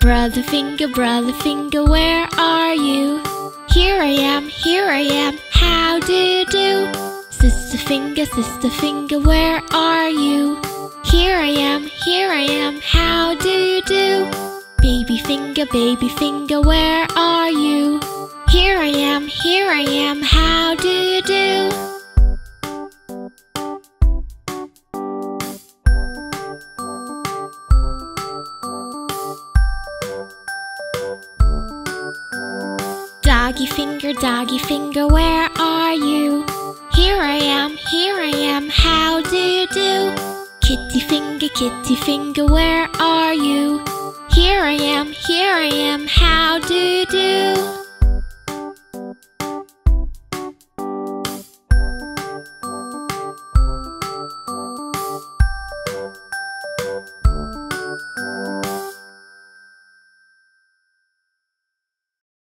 Brother Finger, where are you? Here I am, how do you do? Sister Finger, where are you? Here I am, how do you do? Baby Finger, where are you? Here I am, how do you do? Doggy Finger, where are you? Here I am, how do you do? Kitty Finger, where are you? Here I am, how do you do?